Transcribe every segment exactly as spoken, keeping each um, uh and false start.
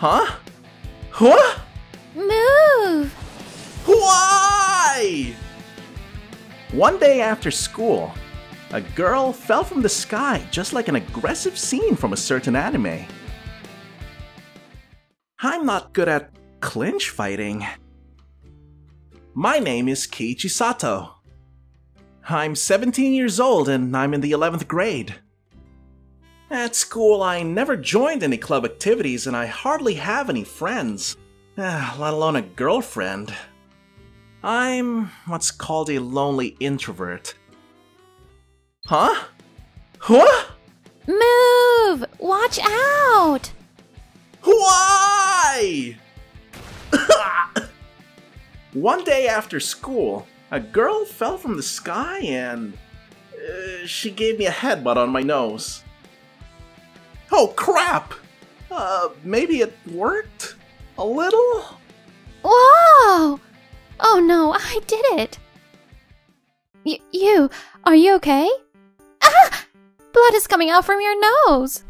Huh? Huh? Move! Why? One day after school, a girl fell from the sky just like an aggressive scene from a certain anime. I'm not good at clinch fighting. My name is Keiichi Sato. I'm seventeen years old and I'm in the eleventh grade. At school, I never joined any club activities and I hardly have any friends, let alone a girlfriend. I'm what's called a lonely introvert. Huh? Huh? Move! Watch out! Why? One day after school, a girl fell from the sky and uh, she gave me a headbutt on my nose. Oh crap! Uh, maybe it worked? A little? Whoa! Oh no, I did it! Y you, are you okay? Ah! Blood is coming out from your nose!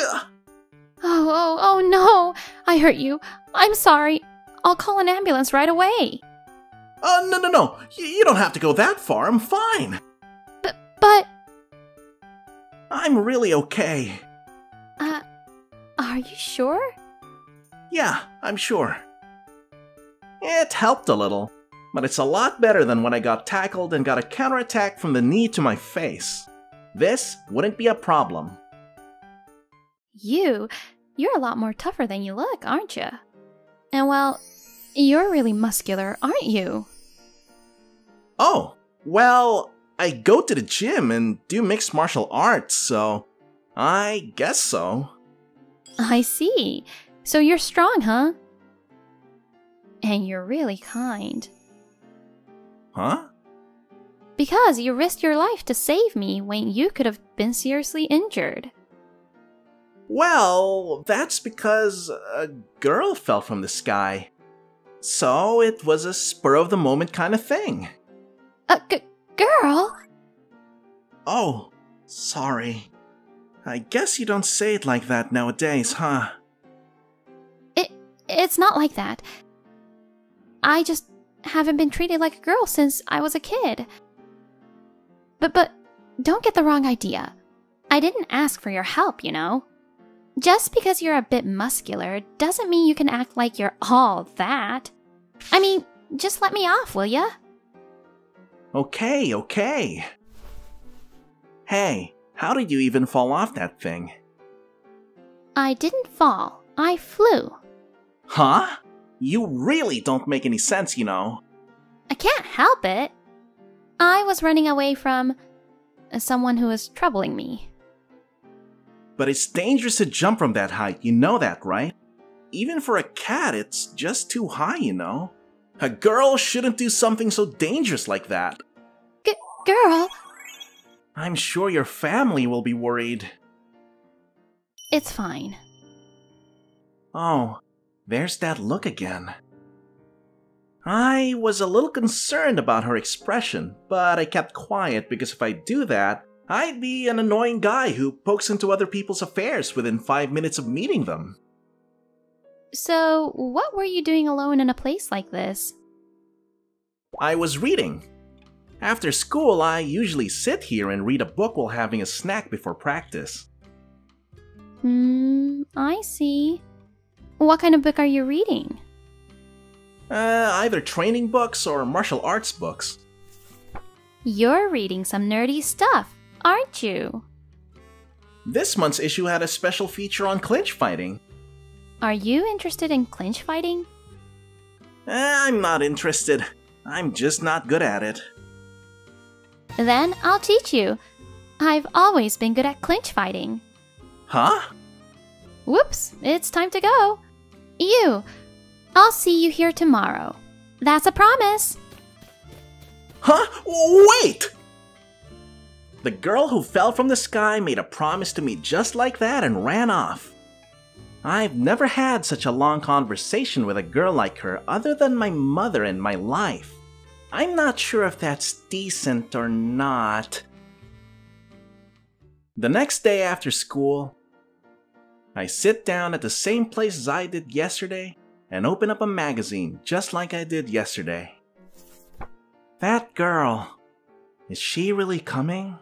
Ugh. Oh, oh, oh no! I hurt you. I'm sorry. I'll call an ambulance right away. Uh, no, no, no. Y you don't have to go that far. I'm fine. B but... I'm really okay. Uh, are you sure? Yeah, I'm sure. It helped a little, but it's a lot better than when I got tackled and got a counterattack from the knee to my face. This wouldn't be a problem. You, you're a lot more tougher than you look, aren't you? And well, you're really muscular, aren't you? Oh, well, I go to the gym and do mixed martial arts, so I guess so. I see. So you're strong, huh? And you're really kind. Huh? Because you risked your life to save me when you could have been seriously injured. Well, that's because a girl fell from the sky. So it was a spur-of-the-moment kind of thing. A g- girl? Oh, sorry. I guess you don't say it like that nowadays, huh? It, it's not like that. I just haven't been treated like a girl since I was a kid. But, but, don't get the wrong idea. I didn't ask for your help, you know? Just because you're a bit muscular doesn't mean you can act like you're all that. I mean, just let me off, will ya? Okay, okay. Hey, how did you even fall off that thing? I didn't fall. I flew. Huh? You really don't make any sense, you know. I can't help it. I was running away from someone who was troubling me. But it's dangerous to jump from that height, you know that, right? Even for a cat, it's just too high, you know? A girl shouldn't do something so dangerous like that. G- girl? I'm sure your family will be worried. It's fine. Oh, there's that look again. I was a little concerned about her expression, but I kept quiet because if I do that, I'd be an annoying guy who pokes into other people's affairs within five minutes of meeting them. So, what were you doing alone in a place like this? I was reading. After school, I usually sit here and read a book while having a snack before practice. Hmm, I see. What kind of book are you reading? Uh, either training books or martial arts books. You're reading some nerdy stuff, aren't you? This month's issue had a special feature on clinch fighting. Are you interested in clinch fighting? I'm not interested. I'm just not good at it. Then I'll teach you. I've always been good at clinch fighting. Huh? Whoops, it's time to go. You, I'll see you here tomorrow. That's a promise. Huh? Wait! The girl who fell from the sky made a promise to me just like that and ran off. I've never had such a long conversation with a girl like her other than my mother in my life. I'm not sure if that's decent or not. The next day after school, I sit down at the same place as I did yesterday and open up a magazine just like I did yesterday. That girl, is she really coming?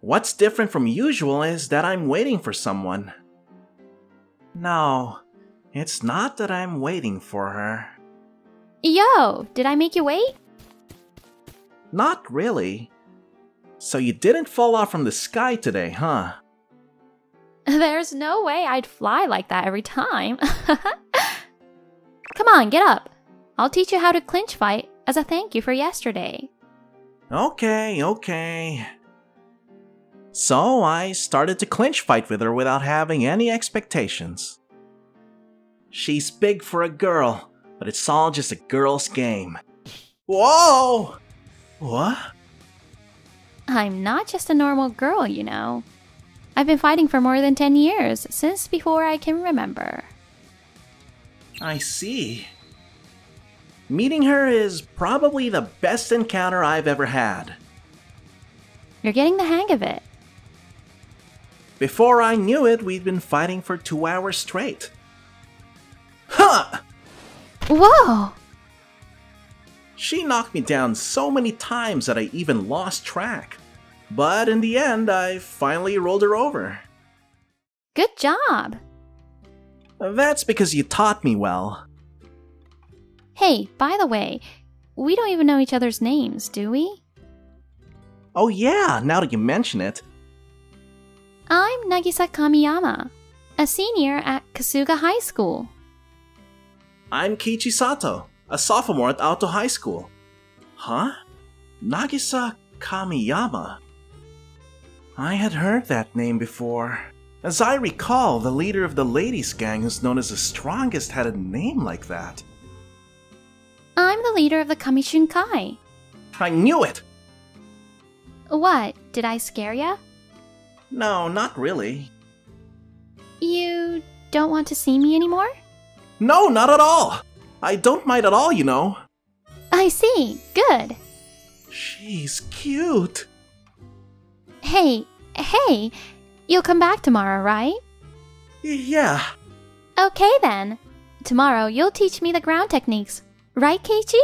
What's different from usual is that I'm waiting for someone. No, it's not that I'm waiting for her. Yo, did I make you wait? Not really. So you didn't fall off from the sky today, huh? There's no way I'd fly like that every time. Come on, get up. I'll teach you how to clinch fight as a thank you for yesterday. Okay, okay. So I started to clinch fight with her without having any expectations. She's big for a girl, but it's all just a girl's game. Whoa! What? I'm not just a normal girl, you know. I've been fighting for more than ten years, since before I can remember. I see. Meeting her is probably the best encounter I've ever had. You're getting the hang of it. Before I knew it, we'd been fighting for two hours straight. Huh! Whoa! She knocked me down so many times that I even lost track. But in the end, I finally rolled her over. Good job! That's because you taught me well. Hey, by the way, we don't even know each other's names, do we? Oh yeah, now that you mention it. I'm Nagisa Kamiyama, a senior at Kasuga High School. I'm Keiichi Sato, a sophomore at Aoto High School. Huh? Nagisa Kamiyama? I had heard that name before. As I recall, the leader of the ladies' gang who's known as the strongest had a name like that. I'm the leader of the Kamishun Kai. I knew it! What? Did I scare ya? No, not really. You don't want to see me anymore? No, not at all! I don't mind at all, you know. I see. Good. She's cute. Hey, hey, you'll come back tomorrow, right? Yeah. Okay then. Tomorrow you'll teach me the ground techniques. Right, Keiichi?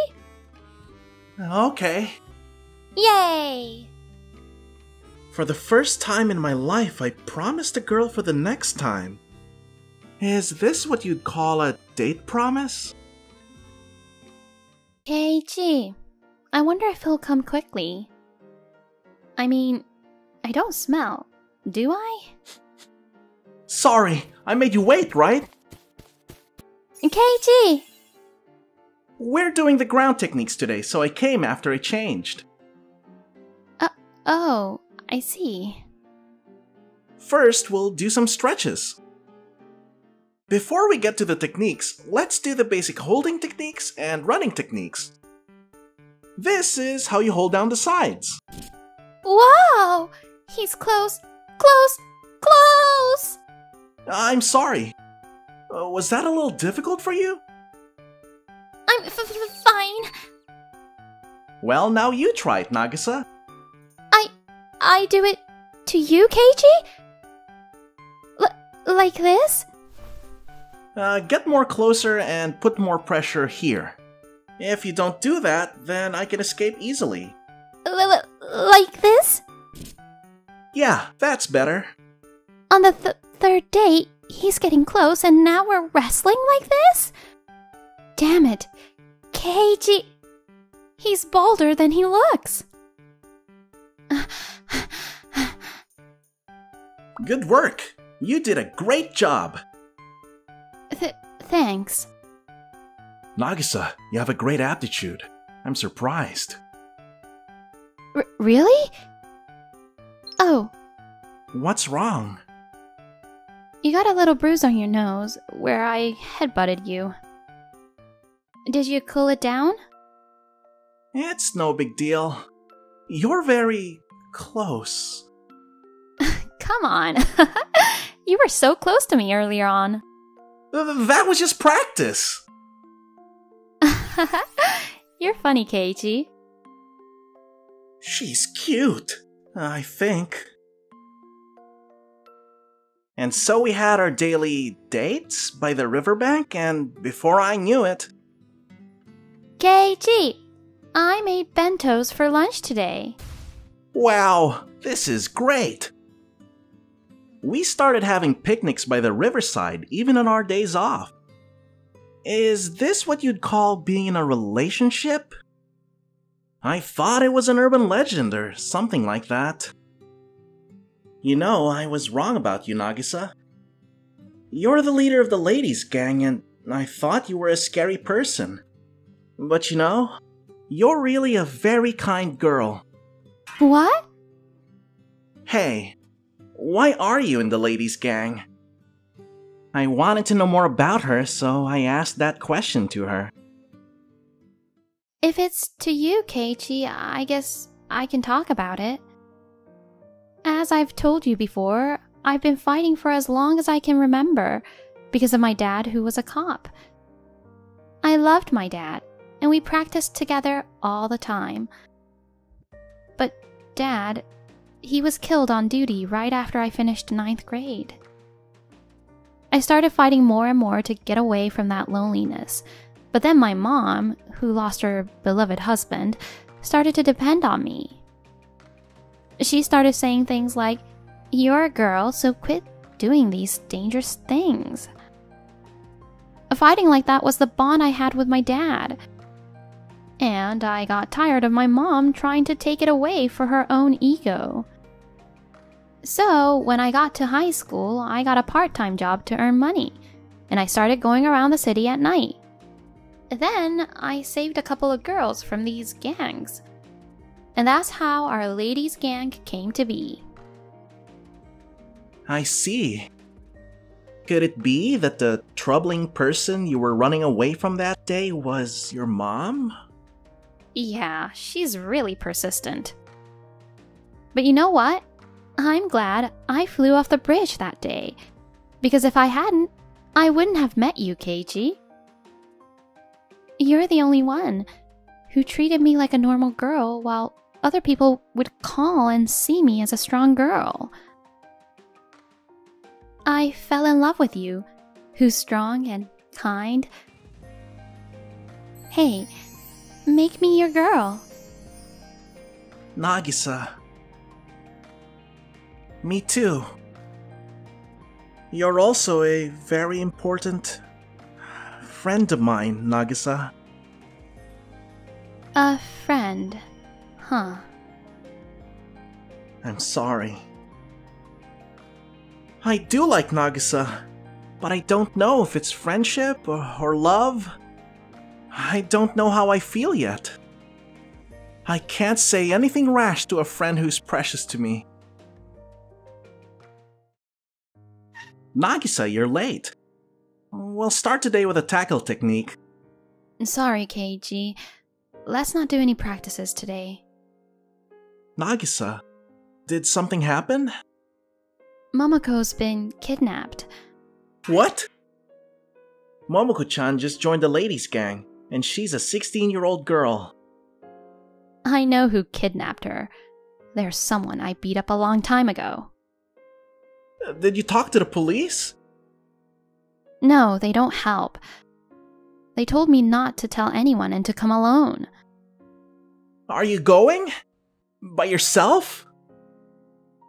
Okay. Yay! For the first time in my life, I promised a girl for the next time. Is this what you'd call a date promise? Keiichi, I wonder if he'll come quickly. I mean, I don't smell, do I? Sorry, I made you wait, right? Keiichi! We're doing the ground techniques today, so I came after I changed. Uh, oh, I see. First, we'll do some stretches. Before we get to the techniques, let's do the basic holding techniques and running techniques. This is how you hold down the sides. Wow! He's close, close, close! I'm sorry. Uh, was that a little difficult for you? I'm f-f-fine. Well, now you try it, Nagisa. I... I do it to you, Keiichi? L- like this? Uh, get more closer and put more pressure here. If you don't do that, then I can escape easily. L- like this? Yeah, that's better. On the th- third date, he's getting close and now we're wrestling like this? Damn it. Keiichi... He's bolder than he looks. Good work. You did a great job. Th- thanks. Nagisa, you have a great aptitude. I'm surprised. R- really? Oh. What's wrong? You got a little bruise on your nose where I headbutted you. Did you cool it down? It's no big deal. You're very close. Come on. You were so close to me earlier on. That was just practice! You're funny, Keiichi. She's cute, I think. And so we had our daily dates by the riverbank, and before I knew it... Keiichi, I made bentos for lunch today. Wow, this is great! We started having picnics by the riverside, even on our days off. Is this what you'd call being in a relationship? I thought it was an urban legend or something like that. You know, I was wrong about you, Nagisa. You're the leader of the ladies' gang, and I thought you were a scary person. But you know, you're really a very kind girl. What? Hey, why are you in the ladies' gang? I wanted to know more about her, so I asked that question to her. If it's to you, Keiichi, I guess I can talk about it. As I've told you before, I've been fighting for as long as I can remember because of my dad, who was a cop. I loved my dad, and we practiced together all the time. But Dad, he was killed on duty right after I finished ninth grade. I started fighting more and more to get away from that loneliness. But then my mom, who lost her beloved husband, started to depend on me. She started saying things like, "You're a girl, so quit doing these dangerous things." Fighting like that was the bond I had with my dad. And I got tired of my mom trying to take it away for her own ego. So, when I got to high school, I got a part-time job to earn money, and I started going around the city at night. Then, I saved a couple of girls from these gangs. And that's how our ladies' gang came to be. I see. Could it be that the troubling person you were running away from that day was your mom? Yeah, she's really persistent. But you know what? I'm glad I flew off the bridge that day. Because if I hadn't, I wouldn't have met you, Keiichi. You're the only one who treated me like a normal girl while other people would call and see me as a strong girl. I fell in love with you, who's strong and kind. Hey, make me your girl. Nagisa. Me too. You're also a very important... friend of mine, Nagisa. A friend, huh? I'm sorry. I do like Nagisa, but I don't know if it's friendship or, or love. I don't know how I feel yet. I can't say anything rash to a friend who's precious to me. Nagisa, you're late. We'll start today with a tackle technique. Sorry, Keiichi. Let's not do any practices today. Nagisa, did something happen? Momoko's been kidnapped. What? Momoko-chan just joined the ladies' gang, and she's a sixteen-year-old girl. I know who kidnapped her. There's someone I beat up a long time ago. Uh, did you talk to the police? No, they don't help. They told me not to tell anyone and to come alone. Are you going? By yourself?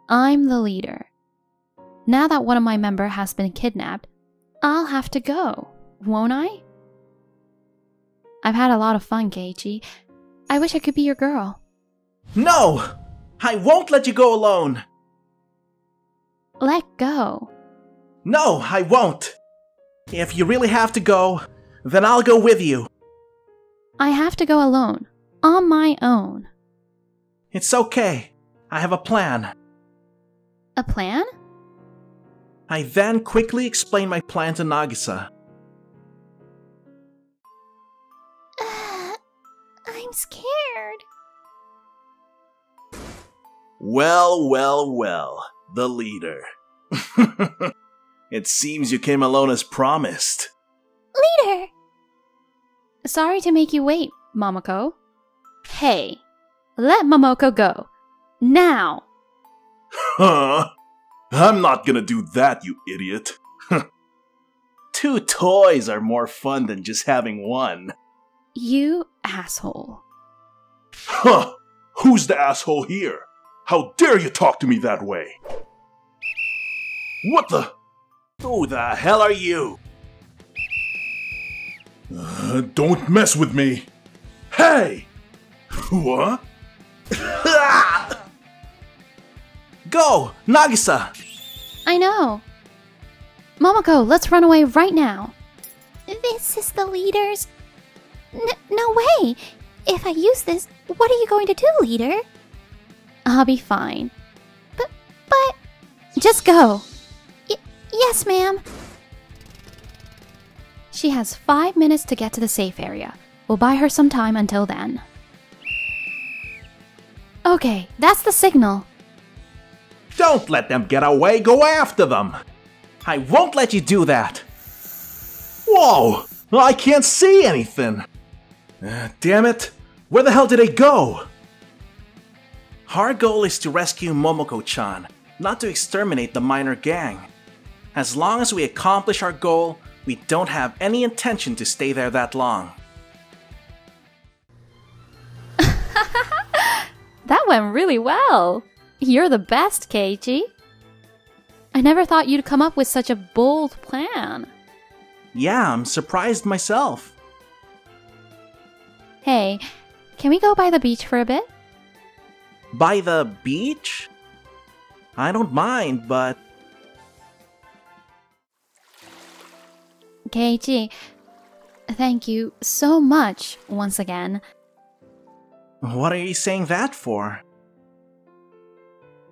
I'm the leader. Now that one of my members has been kidnapped, I'll have to go, won't I? I've had a lot of fun, Keiichi. I wish I could be your girl. No! I won't let you go alone! Let go. No, I won't! If you really have to go, then I'll go with you. I have to go alone. On my own. It's okay. I have a plan. A plan? I then quickly explain my plan to Nagisa. Uh, I'm scared. Well, well, well. The leader. It seems you came alone as promised. Leader! Sorry to make you wait, Momoko. Hey, let Momoko go. Now! Huh? I'm not gonna do that, you idiot. Two toys are more fun than just having one. You asshole. Huh! Who's the asshole here? How dare you talk to me that way? What the? Who the hell are you? Uh, don't mess with me. Hey! What? Go, Nagisa! I know. Momoko, let's run away right now. This is the leader's... N no way! If I use this, what are you going to do, leader? I'll be fine. But... but... Just go! Y yes, ma'am. She has five minutes to get to the safe area. We'll buy her some time until then. Okay, that's the signal. Don't let them get away, go after them! I won't let you do that! Whoa! I can't see anything! Uh, damn it! Where the hell did they go? Our goal is to rescue Momoko-chan, not to exterminate the minor gang. As long as we accomplish our goal, we don't have any intention to stay there that long. That went really well! You're the best, Keiichi. I never thought you'd come up with such a bold plan. Yeah, I'm surprised myself. Hey, can we go by the beach for a bit? By the beach? I don't mind, but... Keiichi, thank you so much once again. What are you saying that for?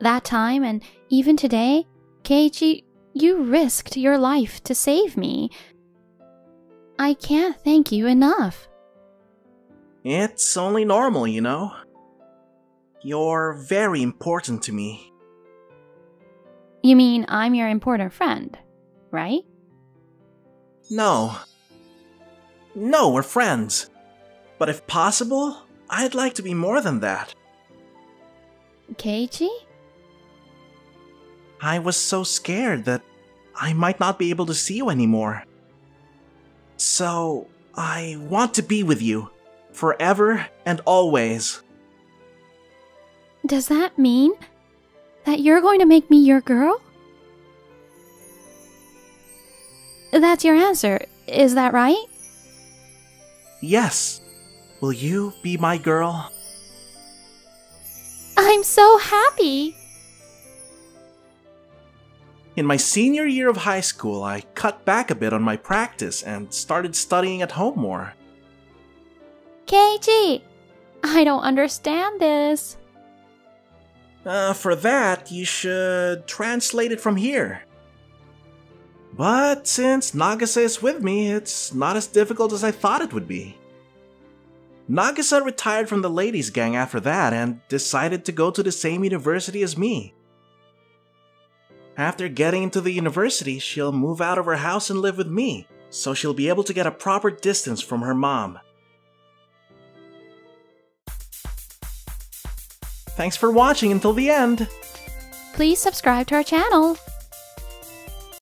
That time, and even today, Keiichi, you risked your life to save me. I can't thank you enough. It's only normal, you know. You're very important to me. You mean I'm your important friend, right? No. No, we're friends. But if possible, I'd like to be more than that. Keiichi? I was so scared that I might not be able to see you anymore. So, I want to be with you, forever and always. Does that mean that you're going to make me your girl? That's your answer, is that right? Yes. Will you be my girl? I'm so happy! In my senior year of high school, I cut back a bit on my practice and started studying at home more. Keiichi, I don't understand this. Uh, for that, you should translate it from here. But since Nagisa is with me, it's not as difficult as I thought it would be. Nagisa retired from the ladies' gang after that and decided to go to the same university as me. After getting into the university, she'll move out of her house and live with me, so she'll be able to get a proper distance from her mom. Thanks for watching until the end! Please subscribe to our channel!